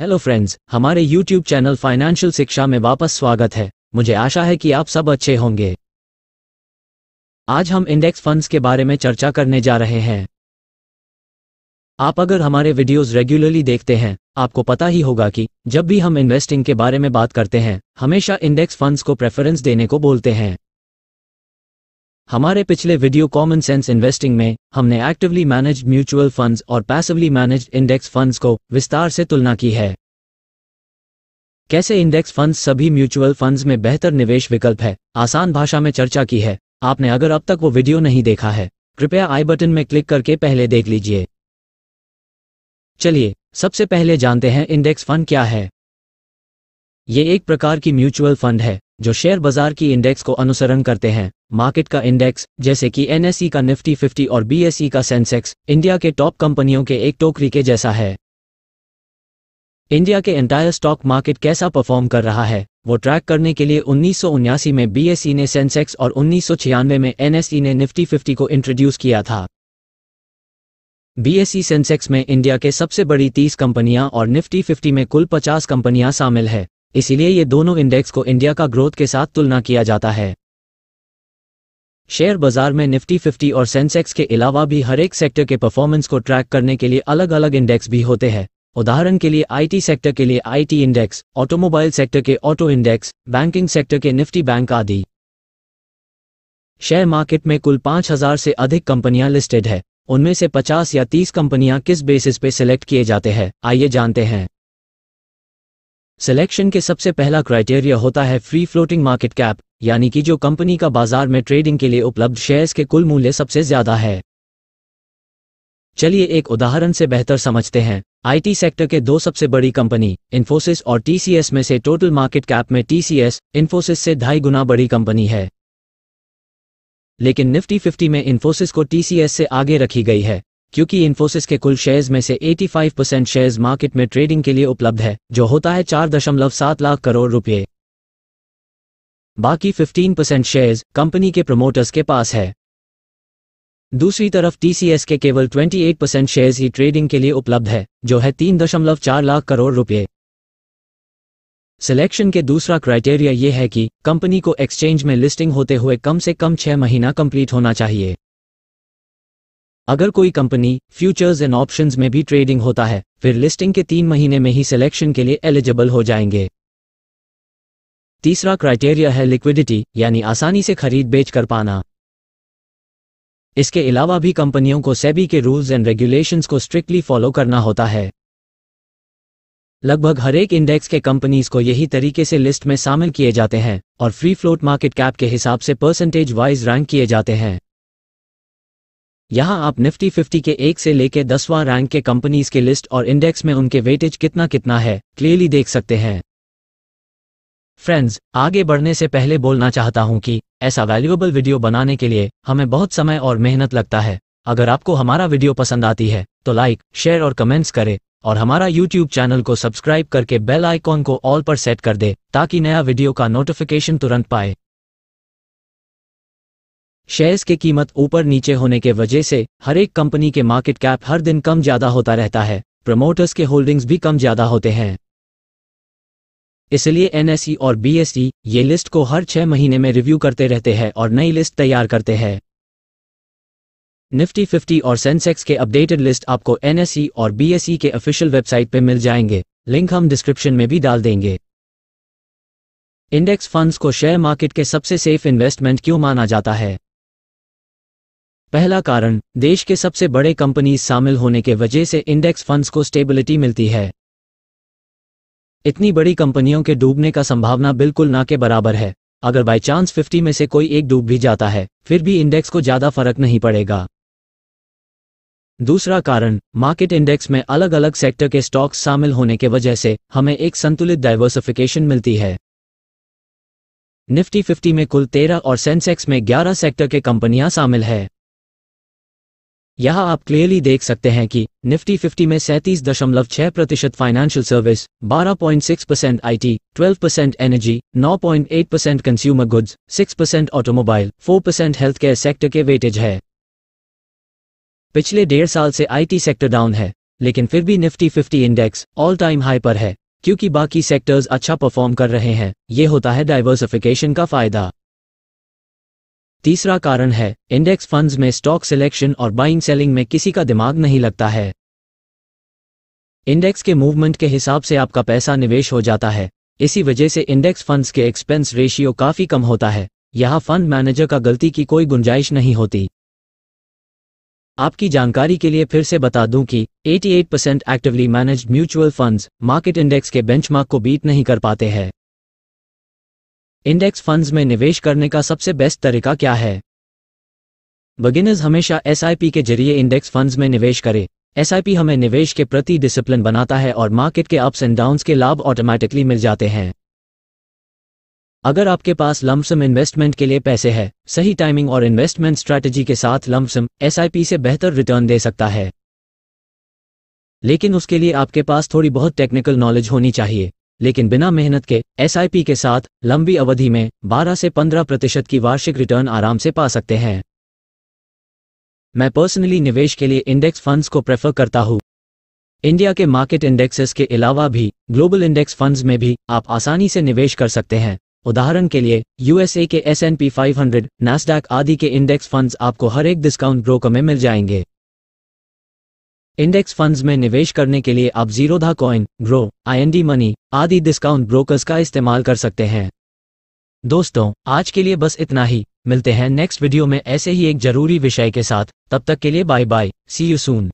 Hello friends, हमारे YouTube channel financial शिक्षा में वापस स्वागत है। मुझे आशा है कि आप सब अच्छे होंगे। आज हम इंडेक्स फंड्स के बारे में चर्चा करने जा रहे हैं। आप अगर हमारे वीडियोस रेगुलरली देखते हैं, आपको पता ही होगा कि जब भी हम इन्वेस्टिंग के बारे में बात करते हैं, हमेशा इंडेक्स फंड्स को प्रेफरेंस देने को बोलते हैं। हमारे पिछले वीडियो कॉमन सेंस इन्वेस्टिंग में हमने एक्टिवली मैनेज्ड म्यूचुअल फंड्स और पैसिवली मैनेज्ड इंडेक्स फंड्स को विस्तार से तुलना की है। कैसे इंडेक्स फंड्स सभी म्यूचुअल फंड्स में बेहतर निवेश विकल्प है, आसान भाषा में चर्चा की है। आपने अगर अब तक वो वीडियो नहीं देखा है, कृपया आई बटन में क्लिक करके पहले देख लीजिए। चलिए सबसे पहले जानते हैं इंडेक्स फंड क्या है। ये एक प्रकार की म्यूचुअल फंड है जो शेयर बाजार की इंडेक्स को अनुसरण करते हैं। मार्केट का इंडेक्स, जैसे कि एनएसई का निफ्टी 50 और बीएसई का सेंसेक्स, इंडिया के टॉप कंपनियों के एक टोकरी के जैसा है। इंडिया के एंटायर स्टॉक मार्केट कैसा परफॉर्म कर रहा है वो ट्रैक करने के लिए 1979 में बीएसई ने सेंसेक्स और 1996 में एनएसई ने निफ्टी 50 को इंट्रोड्यूस किया था। बीएसई सेंसेक्स में इंडिया के सबसे बड़ी 30 कंपनियां और निफ्टी 50 में कुल 50 कंपनियां शामिल है, इसीलिए ये दोनों इंडेक्स को इंडिया का ग्रोथ के साथ तुलना किया जाता है। शेयर बाजार में निफ्टी 50 और सेंसेक्स के अलावा भी हर एक सेक्टर के परफॉर्मेंस को ट्रैक करने के लिए अलग अलग इंडेक्स भी होते हैं। उदाहरण के लिए आईटी सेक्टर के लिए आईटी इंडेक्स, ऑटोमोबाइल सेक्टर के ऑटो इंडेक्स, बैंकिंग सेक्टर के निफ्टी बैंक आदि। शेयर मार्केट में कुल 5000 से अधिक कंपनियां लिस्टेड है। उनमें से 50 या 30 कंपनियां किस बेसिस पे सिलेक्ट किए जाते हैं, आइए जानते हैं। सिलेक्शन के सबसे पहला क्राइटेरिया होता है फ्री फ्लोटिंग मार्केट कैप, यानी कि जो कंपनी का बाजार में ट्रेडिंग के लिए उपलब्ध शेयर्स के कुल मूल्य सबसे ज्यादा है। चलिए एक उदाहरण से बेहतर समझते हैं। आईटी सेक्टर के दो सबसे बड़ी कंपनी इंफोसिस और टीसीएस में से टोटल मार्केट कैप में टीसीएस इंफोसिस से 2.5 गुना बड़ी कंपनी है, लेकिन निफ्टी 50 में इंफोसिस को टीसीएस से आगे रखी गई है क्योंकि इंफोसिस के कुल शेयर्स में से 85% शेयर्स मार्केट में ट्रेडिंग के लिए उपलब्ध है, जो होता है 4.7 लाख करोड़ रुपए। बाकी 15% शेयर्स कंपनी के प्रमोटर्स के पास है। दूसरी तरफ टीसीएस के केवल 28% शेयर्स ही ट्रेडिंग के लिए उपलब्ध है, जो है 3.4 लाख करोड़ रुपए। सिलेक्शन के दूसरा क्राइटेरिया यह है कि कंपनी को एक्सचेंज में लिस्टिंग होते हुए कम से कम 6 महीना कंप्लीट होना चाहिए। अगर कोई कंपनी फ्यूचर्स एंड ऑप्शंस में भी ट्रेडिंग होता है, फिर लिस्टिंग के 3 महीने में ही सिलेक्शन के लिए एलिजिबल हो जाएंगे। तीसरा क्राइटेरिया है लिक्विडिटी, यानी आसानी से खरीद बेच कर पाना। इसके अलावा भी कंपनियों को सेबी के रूल्स एंड रेगुलेशंस को स्ट्रिक्टली फॉलो करना होता है। लगभग हर एक इंडेक्स के कंपनीज को यही तरीके से लिस्ट में शामिल किए जाते हैं और फ्री फ्लोट मार्केट कैप के हिसाब से परसेंटेज वाइज रैंक किए जाते हैं। यहाँ आप निफ्टी 50 के 1 से लेकर 10वां रैंक के कंपनीज के लिस्ट और इंडेक्स में उनके वेटेज कितना है क्लियरली देख सकते हैं। फ्रेंड्स, आगे बढ़ने से पहले बोलना चाहता हूँ कि ऐसा वैल्यूएबल वीडियो बनाने के लिए हमें बहुत समय और मेहनत लगता है। अगर आपको हमारा वीडियो पसंद आती है तो लाइक, शेयर और कमेंट्स करें और हमारा यूट्यूब चैनल को सब्सक्राइब करके बेल आइकॉन को ऑल पर सेट कर दे ताकि नया वीडियो का नोटिफिकेशन तुरंत पाए। शेयर्स की कीमत ऊपर नीचे होने के वजह से हर एक कंपनी के मार्केट कैप हर दिन कम ज्यादा होता रहता है। प्रमोटर्स के होल्डिंग्स भी कम ज्यादा होते हैं, इसलिए एनएसई और बीएसई ये लिस्ट को हर 6 महीने में रिव्यू करते रहते हैं और नई लिस्ट तैयार करते हैं। निफ्टी 50 और सेंसेक्स के अपडेटेड लिस्ट आपको एनएसई और बीएसई के ऑफिशियल वेबसाइट पर मिल जाएंगे। लिंक हम डिस्क्रिप्शन में भी डाल देंगे। इंडेक्स फंड्स को शेयर मार्केट के सबसे सेफ इन्वेस्टमेंट क्यों माना जाता है? पहला कारण, देश के सबसे बड़े कंपनीज शामिल होने के वजह से इंडेक्स फंड्स को स्टेबिलिटी मिलती है। इतनी बड़ी कंपनियों के डूबने का संभावना बिल्कुल ना के बराबर है। अगर बाय चांस 50 में से कोई एक डूब भी जाता है, फिर भी इंडेक्स को ज्यादा फर्क नहीं पड़ेगा। दूसरा कारण, मार्केट इंडेक्स में अलग अलग सेक्टर के स्टॉक्स शामिल होने के वजह से हमें एक संतुलित डाइवर्सिफिकेशन मिलती है। निफ्टी 50 में कुल 13 और सेंसेक्स में 11 सेक्टर के कंपनियां शामिल है। यहाँ आप क्लियरली देख सकते हैं कि निफ्टी 50 में 37.6% financial service, 12.6% IT, 12% energy, 9.8% consumer goods, 6% automobile, 4% health care sector के वेटेज है। पिछले 1.5 साल से आईटी सेक्टर डाउन है, लेकिन फिर भी Nifty 50 index all time high पर है क्योंकि बाकी सेक्टर्स अच्छा परफॉर्म कर रहे हैं। ये होता है डाइवर्सिफिकेशन का फायदा। तीसरा कारण है इंडेक्स फंड्स में स्टॉक सिलेक्शन और बाइंग सेलिंग में किसी का दिमाग नहीं लगता है। इंडेक्स के मूवमेंट के हिसाब से आपका पैसा निवेश हो जाता है, इसी वजह से इंडेक्स फंड्स के एक्सपेंस रेशियो काफ़ी कम होता है। यहाँ फंड मैनेजर का गलती की कोई गुंजाइश नहीं होती। आपकी जानकारी के लिए फिर से बता दूं कि 88% actively managed mutual funds market index के बेंचमार्क को बीट नहीं कर पाते हैं। इंडेक्स फंड्स में निवेश करने का सबसे बेस्ट तरीका क्या है? बिगिनर्स हमेशा एसआईपी के जरिए इंडेक्स फंड्स में निवेश करें। एसआईपी हमें निवेश के प्रति डिसिप्लिन बनाता है और मार्केट के अप्स एंड डाउन्स के लाभ ऑटोमेटिकली मिल जाते हैं। अगर आपके पास लमसम इन्वेस्टमेंट के लिए पैसे हैं, सही टाइमिंग और इन्वेस्टमेंट स्ट्रैटेजी के साथ लमसम एसआईपी से बेहतर रिटर्न दे सकता है, लेकिन उसके लिए आपके पास थोड़ी बहुत टेक्निकल नॉलेज होनी चाहिए। लेकिन बिना मेहनत के एसआईपी के साथ लंबी अवधि में 12 से 15% की वार्षिक रिटर्न आराम से पा सकते हैं। मैं पर्सनली निवेश के लिए इंडेक्स फंड्स को प्रेफर करता हूँ। इंडिया के मार्केट इंडेक्सेस के अलावा भी ग्लोबल इंडेक्स फंड्स में भी आप आसानी से निवेश कर सकते हैं। उदाहरण के लिए यूएसए के एसएनपी 500, नेसडैक आदि के इंडेक्स फंड्स आपको हर एक डिस्काउंट ब्रोकर में मिल जाएंगे। इंडेक्स फंड्स में निवेश करने के लिए आप Zerodha coin, Groww, IND, money आदि डिस्काउंट ब्रोकर्स का इस्तेमाल कर सकते हैं। दोस्तों, आज के लिए बस इतना ही। मिलते हैं नेक्स्ट वीडियो में ऐसे ही एक जरूरी विषय के साथ। तब तक के लिए bye bye, see you soon.